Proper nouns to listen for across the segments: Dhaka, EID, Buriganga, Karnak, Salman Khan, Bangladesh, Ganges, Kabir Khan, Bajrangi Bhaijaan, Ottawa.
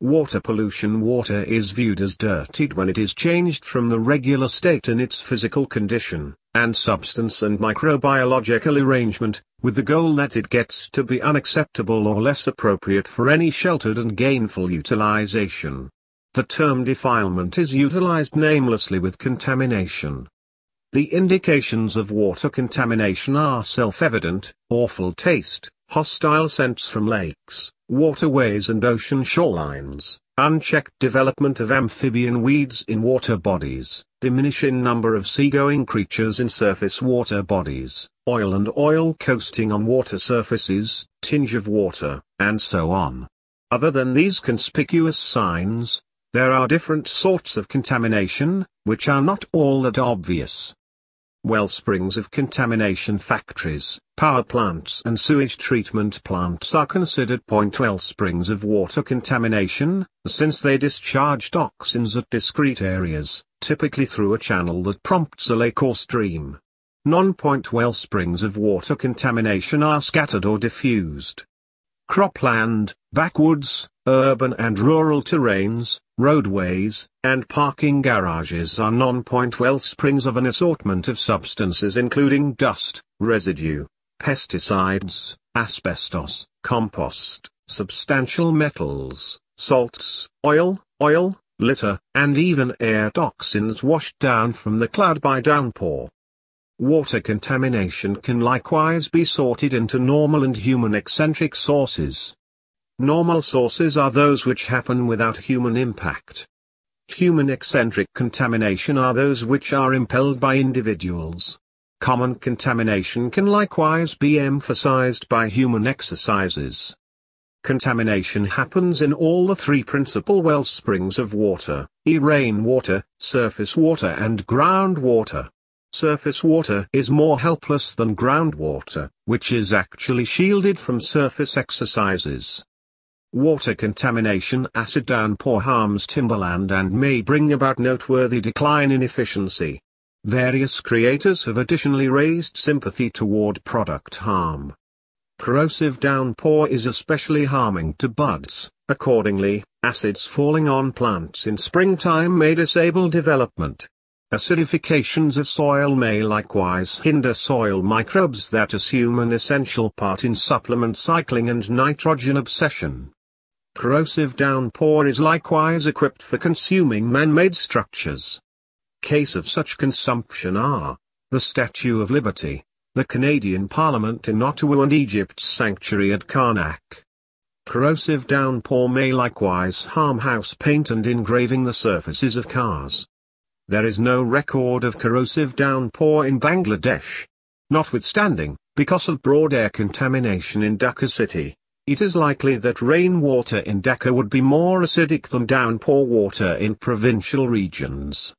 Water pollution. Water is viewed as dirtied when it is changed from the regular state in its physical condition, and substance and microbiological arrangement, with the goal that it gets to be unacceptable or less appropriate for any sheltered and gainful utilization. The term defilement is utilized namelessly with contamination. The indications of water contamination are self-evident: awful taste, hostile scents from lakes, waterways and ocean shorelines, unchecked development of amphibian weeds in water bodies, diminish in number of seagoing creatures in surface water bodies, oil and oil coasting on water surfaces, tinge of water, and so on. Other than these conspicuous signs, there are different sorts of contamination, which are not all that obvious. Well springs of contamination. Factories, power plants and sewage treatment plants are considered well springs of water contamination, since they discharge toxins at discrete areas, typically through a channel that prompts a lake or stream. Non-well springs of water contamination are scattered or diffused. Cropland, backwoods, urban and rural terrains, roadways, and parking garages are non-well springs of an assortment of substances including dust, residue, pesticides, asbestos, compost, substantial metals, salts, oil, litter, and even air toxins washed down from the cloud by downpour. Water contamination can likewise be sorted into normal and human-eccentric sources. Normal sources are those which happen without human impact. Human-eccentric contamination are those which are impelled by individuals. Common contamination can likewise be emphasized by human exercises. Contamination happens in all the three principal well springs of water, rainwater, surface water and groundwater. Surface water is more helpless than groundwater, which is actually shielded from surface exercises. Water contamination. Acid downpour harms timberland and may bring about noteworthy decline in efficiency. Various creators have additionally raised sympathy toward product harm. Corrosive downpour is especially harming to buds. Accordingly, acids falling on plants in springtime may disable development. Acidifications of soil may likewise hinder soil microbes that assume an essential part in supplement cycling and nitrogen absorption. Corrosive downpour is likewise equipped for consuming man-made structures. Cases of such consumption are the Statue of Liberty, the Canadian Parliament in Ottawa and Egypt's sanctuary at Karnak. Corrosive downpour may likewise harm house paint and engraving the surfaces of cars. There is no record of corrosive downpour in Bangladesh. Notwithstanding, because of broad air contamination in Dhaka city, it is likely that rainwater in Dhaka would be more acidic than downpour water in provincial regions.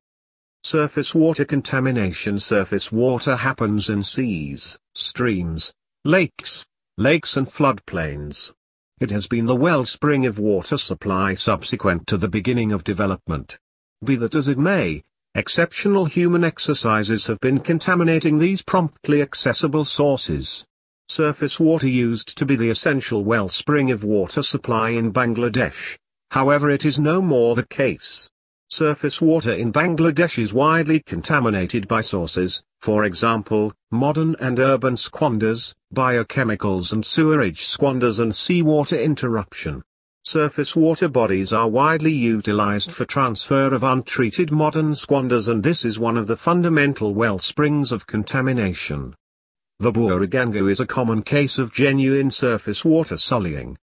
Surface water contamination. Surface water happens in seas, streams, lakes and floodplains. It has been the wellspring of water supply subsequent to the beginning of development. Be that as it may, exceptional human exercises have been contaminating these promptly accessible sources. Surface water used to be the essential wellspring of water supply in Bangladesh. However, it is no more the case. Surface water in Bangladesh is widely contaminated by sources, for example, modern and urban squanders, biochemicals and sewerage squanders and seawater interruption. Surface water bodies are widely utilized for transfer of untreated modern squanders, and this is one of the fundamental well springs of contamination. The Buriganga is a common case of genuine surface water sullying.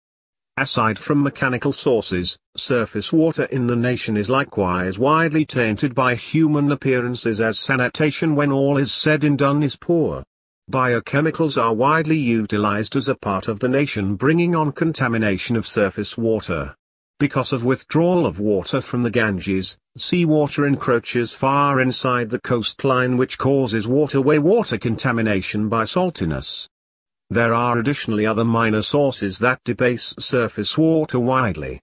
Aside from mechanical sources, surface water in the nation is likewise widely tainted by human appearances, as sanitation, when all is said and done, is poor. Biochemicals are widely utilized as a part of the nation, bringing on contamination of surface water. Because of withdrawal of water from the Ganges, seawater encroaches far inside the coastline, which causes waterway water contamination by saltiness. There are additionally other minor sources that debase surface water widely.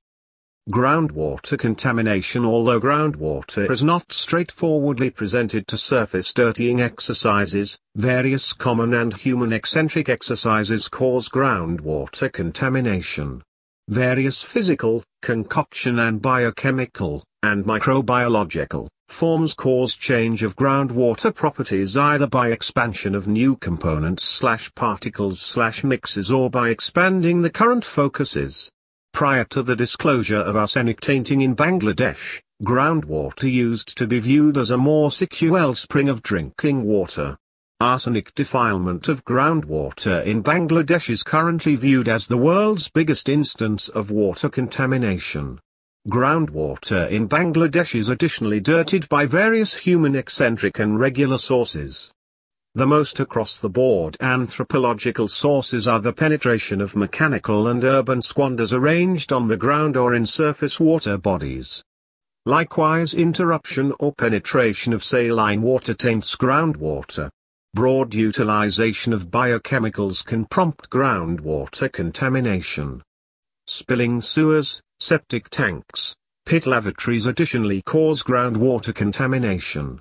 Groundwater contamination. Although groundwater is not straightforwardly presented to surface dirtying exercises, various common and human-eccentric exercises cause groundwater contamination. various physical, concoction and biochemical, and microbiological, forms cause change of groundwater properties either by expansion of new components/particles/mixes or by expanding the current focuses. Prior to the disclosure of arsenic tainting in Bangladesh, groundwater used to be viewed as a more secure wellspring of drinking water. Arsenic defilement of groundwater in Bangladesh is currently viewed as the world's biggest instance of water contamination. Groundwater in Bangladesh is additionally dirtied by various human eccentric and regular sources. The most across-the-board anthropological sources are the penetration of mechanical and urban squanders arranged on the ground or in surface water bodies. Likewise, interruption or penetration of saline water taints groundwater. Broad utilization of biochemicals can prompt groundwater contamination. Spilling sewers, septic tanks, pit lavatories additionally cause groundwater contamination.